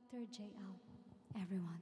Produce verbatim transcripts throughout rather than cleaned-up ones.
Doctor J A L, everyone.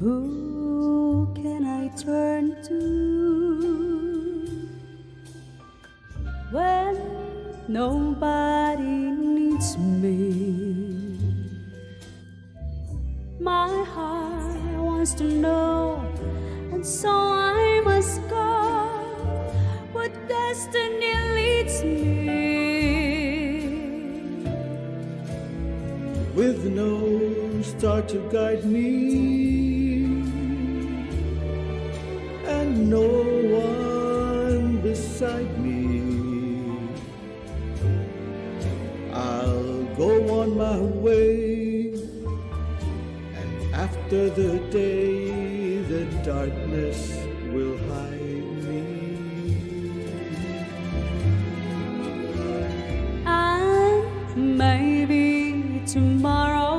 Who can I turn to when nobody needs me? My heart wants to know, and so I must go where destiny leads me. With no star to guide me, no one beside me, I'll go on my way, and after the day the darkness will hide me. And maybe tomorrow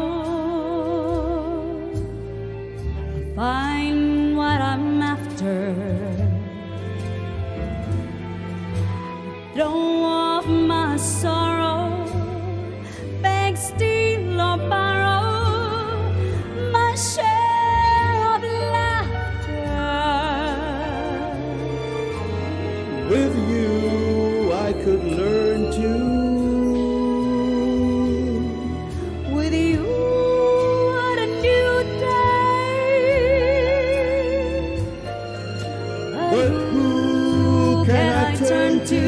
I'll find what I'm after. Don't want my sorrow, beg, steal or borrow my share of laughter. With you I could learn to. With you, what a new day. But, but who can, can I, I turn, turn to?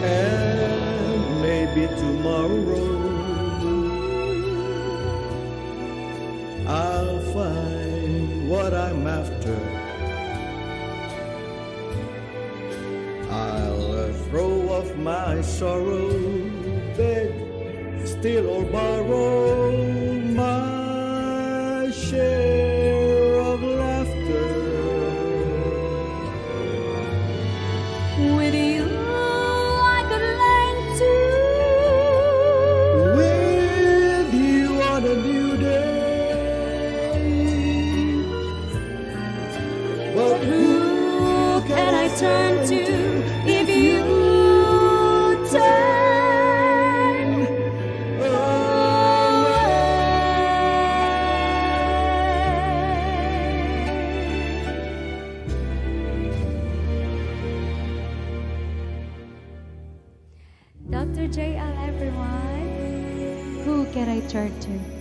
And maybe tomorrow I'll find what I'm after. I'll throw off my sorrow, beg, steal or borrow my share of laughter. With you turn to, if you turn away. Doctor J A L, everyone, who can I turn to?